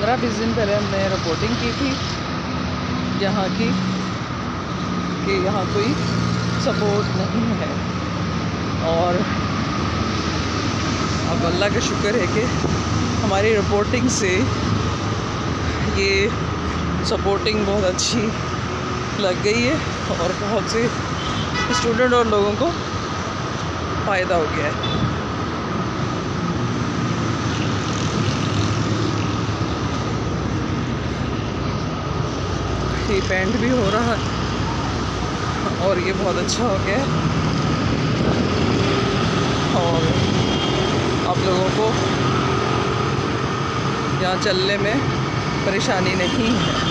15-20 दिन पहले हमने रिपोर्टिंग की थी यहाँ की कि यहाँ कोई सपोर्ट नहीं है, और अब अल्लाह का शुक्र है कि हमारी रिपोर्टिंग से ये सपोर्टिंग बहुत अच्छी लग गई है और बहुत से स्टूडेंट और लोगों को फ़ायदा हो गया है। ये पेंट भी हो रहा है और ये बहुत अच्छा हो गया है, और आप लोगों को यहाँ चलने में परेशानी नहीं है।